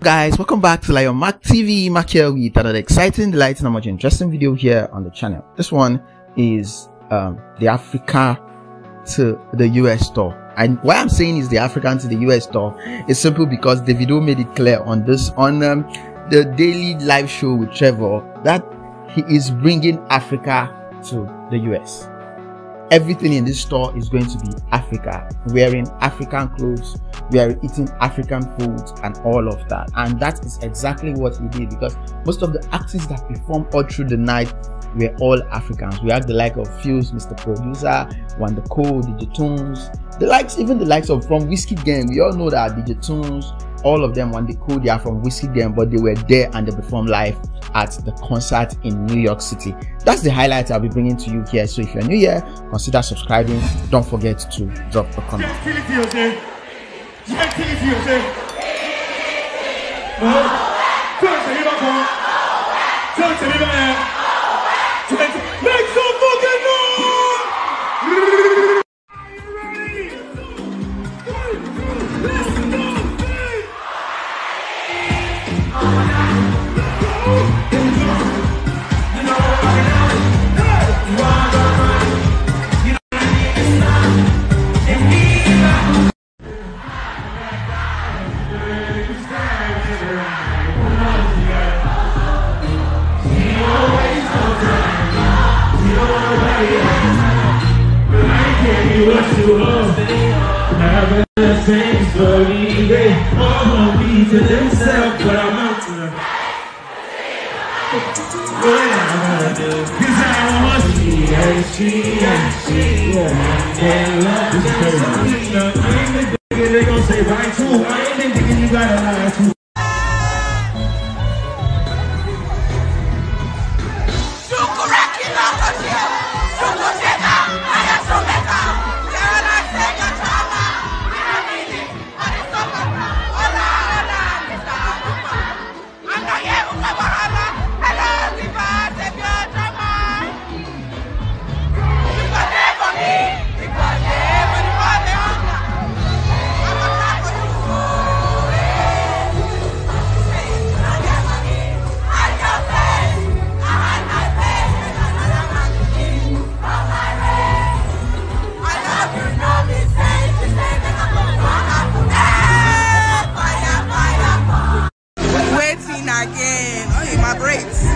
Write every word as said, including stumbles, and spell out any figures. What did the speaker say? Guys, welcome back to Lion Mac T V. Mac here with another exciting, delighting and much interesting video here on the channel. This one is um, the Africa to the U S tour. And why I'm saying is the African to the U S tour is simple because Davido made it clear on this on um, the daily live show with Trevor that he is bringing Africa to the U S. Everything in this store is going to be Africa, wearing African clothes, we are eating African foods and all of that. And that is exactly what we did, because most of the artists that performed all through the night were all Africans. We had the like of Fuse, Mister Producer, Wanda, D J Tunes, the likes, even the likes of from Whiskey Game. We all know that D J Tunes, all of them, Wanda, they are from Whiskey Game, but they were there and they performed live at the concert in New York City. That's the highlight I'll be bringing to you here. So if you're new here, consider subscribing. Don't forget to drop a comment. You can't kill it for yourself. Turn to him, come. Turn to him, man. Make some fucking noise! Are you ready? Let's go, babe! You know what I know. Hey! Wanda, man. You know what I need is now. And me, man. To themselves, but I'm out to them. What am I gonna do? Cause I want she and she and she and love is crazy. I ain't been thinking they gon' say right too. I ain't been thinking you gotta lie too. Again, oh, my braids.